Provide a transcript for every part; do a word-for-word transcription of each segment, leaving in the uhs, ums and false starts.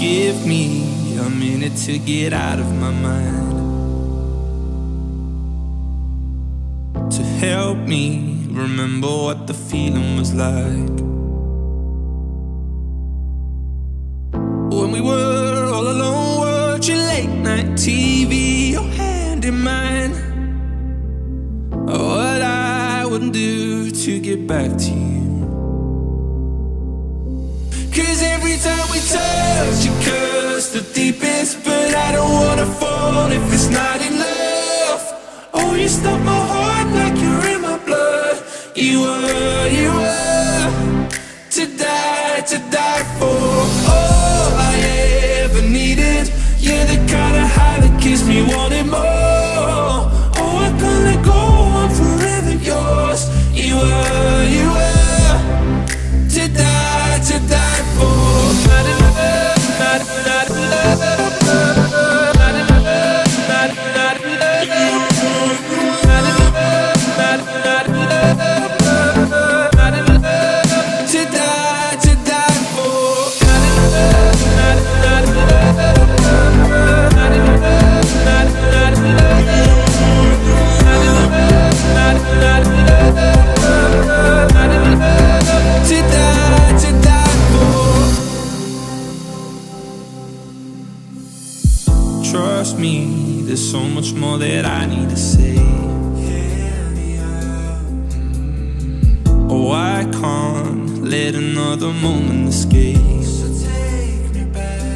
give me a minute to get out of my mind, to help me remember what the feeling was like, when we were all alone watching late night T V, your hand in mine. What I wouldn't do to get back to you, 'cause every time we touch, you curse the deepest. But I don't wanna fall if it's not in love. Oh, you stop my heart like you're in my blood. You were, you were to die, to die for. All I ever needed, you're the kind of high that keeps me wanting more. Oh, I can't let go, I'm forever yours. You were, you were to die, to die. Trust me, there's so much more that I need to say. Oh, I can't let another moment escape. So take me back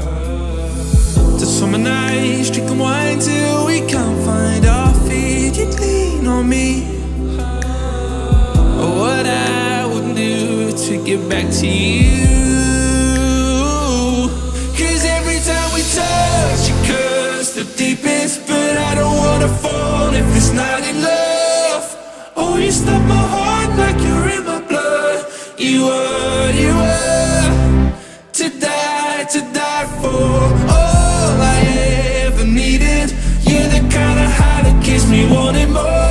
home to summer nights, drinking wine till we can't find our feet. You'd lean on me. Oh, what I would do to get back to you. Deepest, but I don't wanna fall if it's not in love. Oh, you stop my heart like you're in my blood. You were, you were to die, to die for. All I ever needed, you're the kind of high that keeps me wanting more.